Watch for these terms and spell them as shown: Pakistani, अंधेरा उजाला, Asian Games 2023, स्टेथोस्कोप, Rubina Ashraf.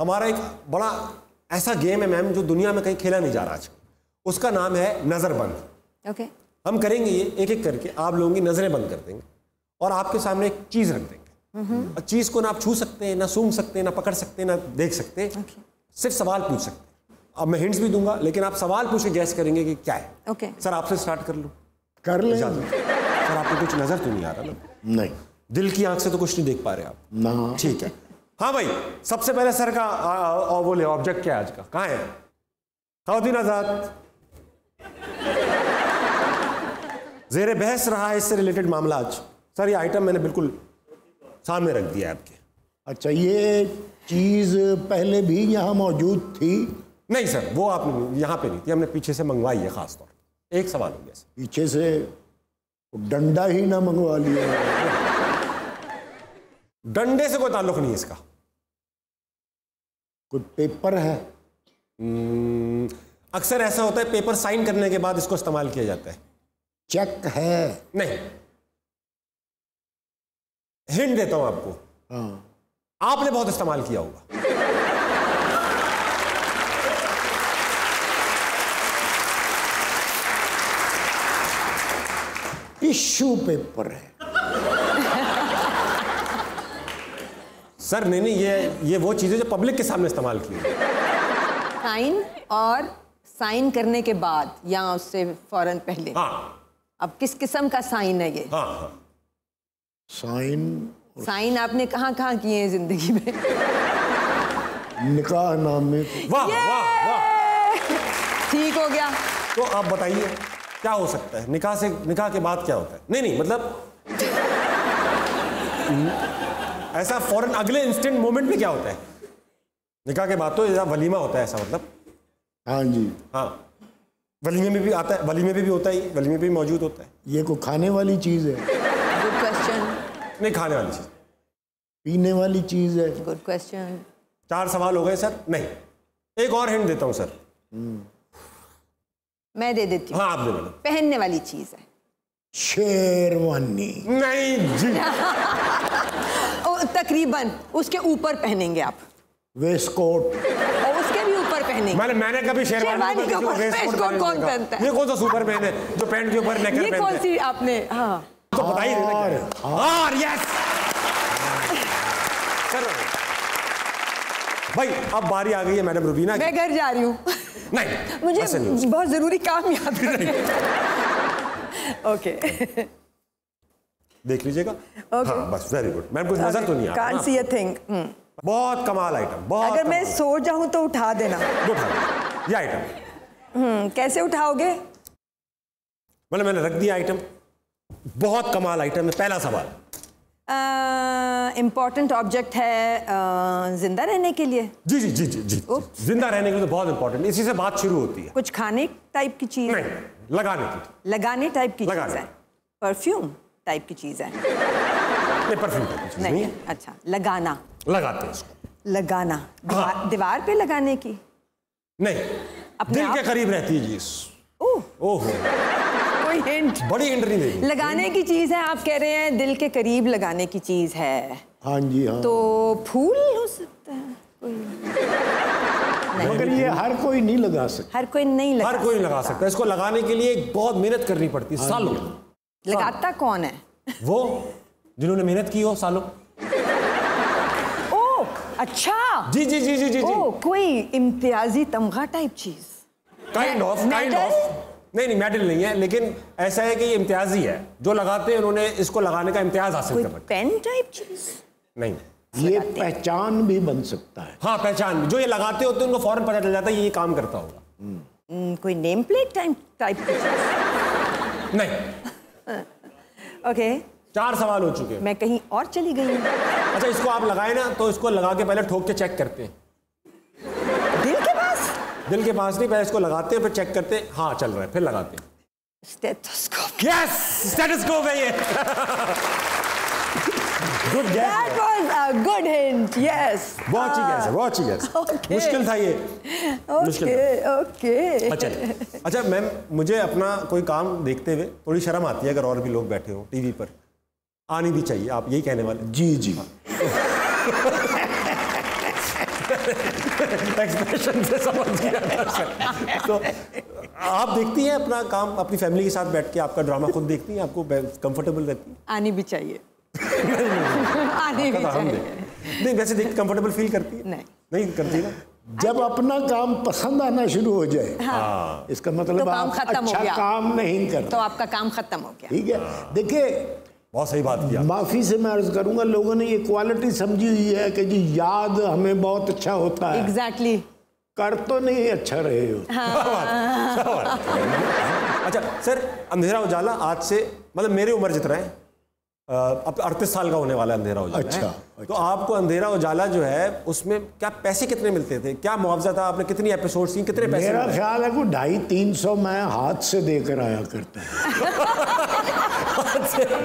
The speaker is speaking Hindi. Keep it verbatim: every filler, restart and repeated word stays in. हमारा एक बड़ा ऐसा गेम है मैम जो दुनिया में कहीं खेला नहीं जा रहा आज, उसका नाम है नज़रबंद। Okay okay. हम करेंगे ये एक एक करके, आप लोगों की नज़रें बंद कर देंगे और आपके सामने एक चीज़ रख देंगे mm-hmm. और चीज़ को ना आप छू सकते हैं, ना सूंघ सकते हैं, ना पकड़ सकते हैं, ना देख सकते हैं okay. सिर्फ सवाल पूछ सकते हैं। अब मैं हिंट्स भी दूंगा लेकिन आप सवाल पूछ के गैस करेंगे कि क्या है okay. सर आपसे स्टार्ट कर लूँ? कर लें सर। आपको कुछ नज़र तो नहीं आ रहा ना? नहीं। दिल की आँख से तो कुछ नहीं देख पा रहे आप ना? ठीक है। हाँ भाई, सबसे पहले सर का आ, आ, वो ले ऑब्जेक्ट क्या है आज का, कहाँ है? सऊदी आजाद जेरे बहस रहा है इससे रिलेटेड मामला आज। सर ये आइटम मैंने बिल्कुल सामने रख दिया है आपके। अच्छा, ये चीज़ पहले भी यहाँ मौजूद थी? नहीं सर, वो आप यहाँ पे नहीं थी, हमने पीछे से मंगवाई है खास तौर पर। एक सवाल हो गया सर। पीछे से डंडा ही ना मंगवा लिया? डंडे से कोई ताल्लुक नहीं है इसका। कोई पेपर है? अक्सर ऐसा होता है पेपर साइन करने के बाद इसको इस्तेमाल किया जाता है। चेक है? नहीं। हिंट देता हूं आपको। हाँ। आपने बहुत इस्तेमाल किया होगा। टिश्यू पेपर है? सर नहीं नहीं, ये ये वो चीज़ें जो पब्लिक के सामने इस्तेमाल की। साइन और साइन करने के बाद या उससे फौरन पहले? हाँ। अब किस किस्म का साइन है ये? हाँ हाँ। साइन साइन आपने कहाँ कहाँ किए हैं जिंदगी में? निकाह नामे। वाह वाह वाह, ठीक हो गया। तो आप बताइए क्या हो सकता है? निकाह से निकाह के बाद क्या होता है? नहीं नहीं मतलब ऐसा फौरन अगले इंस्टेंट मोमेंट में क्या होता है? निकाह के बाद तो ऐसा वलीमा होता है ऐसा मतलब। हाँ जी हाँ, वलीमे में भी आता है, वलीमे में भी होता है, वलीमे में भी मौजूद होता है। ये कोई खाने वाली चीज़ है? Good question. नहीं खाने वाली चीज़। पीने वाली चीज़ है? Good question. चार सवाल हो गए सर। नहीं, एक और हिंट देता हूँ सर। मैं दे देती हूँ। हाँ आप दे दो। पहनने वाली चीज़ है? शेरवानी? नहीं जी। तकरीबन उसके ऊपर पहनेंगे आप? वेस्टकोट? और उसके भी ऊपर पहनेंगे। मैंने मैंने कभी शेरवानी के ऊपर वेस्टकोट कौन पहनता है? ये कौन सा सुपर मैन है जो पैंट के ऊपर नेकर पहनता है? ये कौन सी आपने? हाँ तो बताइए। और यस चलो भाई, अब बारी आ गई है मैडम रुबीना। मैं घर जा रही हूँ। नहीं, मुझे बहुत जरूरी काम याद है। ओके देख लीजिएगा। okay. हाँ, बस वेरी गुड मैम, कुछ okay. नजर तो नहीं आ रहा? Can't see a thing. बहुत कमाल आइटम, बहुत। अगर मैं सो जाऊं तो उठा देना। दो ये आइटम hmm, कैसे उठाओगे? मतलब मैंने रख दिया आइटम। बहुत कमाल आइटम है। पहला सवाल, इम्पोर्टेंट ऑब्जेक्ट है uh, जिंदा रहने के लिए? जी जी जी जी जी जिंदा रहने के लिए तो बहुत इंपॉर्टेंट, इसी से बात शुरू होती है। कुछ खाने टाइप की चीज? नहीं, लगाने की। लगाने टाइप की चीज है? परफ्यूम टाइप की चीज है? नहीं, परफ्यूम टाइप की चीज नहीं है। अच्छा, लगाना। लगाते हैं इसको? लगाना हाँ। दीवार पे लगाने की? नहीं, अपने दिल के करीब रहती है जी। ओह, कोई हिंट? बड़ी हिंट नहीं देगी। लगाने की चीज है आप कह रहे हैं, दिल के करीब लगाने की चीज है। हाँ जी हाँ। तो फूल हो सकता है कोई? मगर ये हर कोई नहीं लगा सकता। हर कोई नहीं लगा, हर कोई लगा सकता। इसको लगाने के लिए बहुत मेहनत करनी पड़ती है, सालों। लगाता कौन है? वो जिन्होंने मेहनत की हो सालों। ओ अच्छा जी जी जी जी जी ओ, कोई इम्तियाजी तमगा टाइप चीज? काइंड ऑफ काइंड ऑफ नहीं नहीं, मेडल नहीं है लेकिन ऐसा है कि ये इम्तियाजी है, जो लगाते हैं उन्होंने इसको लगाने का इम्तियाज हासिल कर। पेन टाइप चीज? नहीं, ये पहचान भी बन सकता है। हाँ पहचान, जो ये लगाते होते हैं उनको फौरन पता चल जाता है ये काम करता होगा। कोई नेम प्लेट टाइप? नहीं। Okay okay. चार सवाल हो चुके हैं। मैं कहीं और चली गई हूँ। अच्छा, इसको आप लगाए ना तो इसको लगा के पहले ठोक के चेक करते हैं। दिल के पास? दिल के पास नहीं, पहले इसको लगाते हैं फिर चेक करते हैं। हाँ चल रहा है, फिर लगाते हैं। स्टेथोस्कोप? यस, स्टेथोस्कोप है ये। Good guess, good hint. Yes, बहुत अच्छी गेस है, बहुत अच्छी गेस। okay. मुश्किल था ये। Okay okay. अच्छा अच्छा मैम, मुझे अपना कोई काम देखते हुए थोड़ी शर्म आती है, अगर और भी लोग बैठे हो टीवी पर। आनी भी चाहिए, आप यही कहने वाले? जी जी। एक्सप्रेशन से समझ गया था। तो आप देखती हैं अपना काम अपनी फैमिली के साथ बैठ के, आपका ड्रामा खुद देखती हैं, आपको कंफर्टेबल रहती है? आनी भी चाहिए आनी भी चाहिए। नहीं वैसे देख कंफर्टेबल फील करती है? नहीं नहीं करती ना। जब अपना काम पसंद आना शुरू हो जाए, हाँ। इसका मतलब तो आप खत्म अच्छा हो गया। काम नहीं कर तो आपका काम खत्म हो गया। ठीक है हाँ। देखिए बहुत सही बात किया। माफ़ी से मैं अर्ज करूंगा, लोगों ने ये क्वालिटी समझी हुई है कि जी याद हमें बहुत अच्छा होता है। Exactly exactly. कर तो नहीं अच्छा रहे हो। हाँ। अच्छा सर, अंधेरा उजाला आज से मतलब मेरी उम्र जितना है, अब अड़तीस साल का होने वाला अंधेरा उजाला। अच्छा, अच्छा तो आपको अंधेरा उजाला जो है उसमें क्या पैसे कितने मिलते थे, क्या मुआवजा था, आपने कितनी एपिसोड्स की, कितने पैसे? मेरा ख्याल है कोई ढाई तीन सौ मैं हाथ से देकर आया करता हूँ।